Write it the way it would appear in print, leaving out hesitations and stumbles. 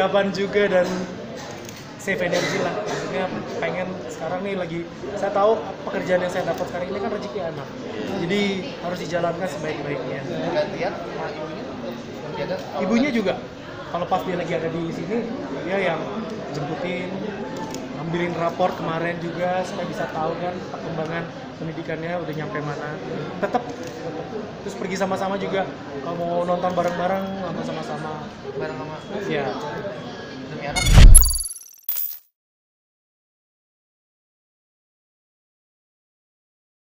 persiapan juga dan save energi lah. Maksudnya pengen sekarang nih lagi, saya tahu pekerjaan yang saya dapat sekarang ini kan rezeki anak, jadi harus dijalankan sebaik-baiknya. Gantian sama ibunya? Ibunya juga, kalau pas dia lagi ada di sini, dia yang jemputin, ambilin rapor kemarin juga supaya bisa tahu kan perkembangan pendidikannya udah nyampe mana. Tetap terus pergi sama-sama juga, kalau mau nonton bareng-bareng nonton sama-sama. Bareng sama? Iya. Demi anak.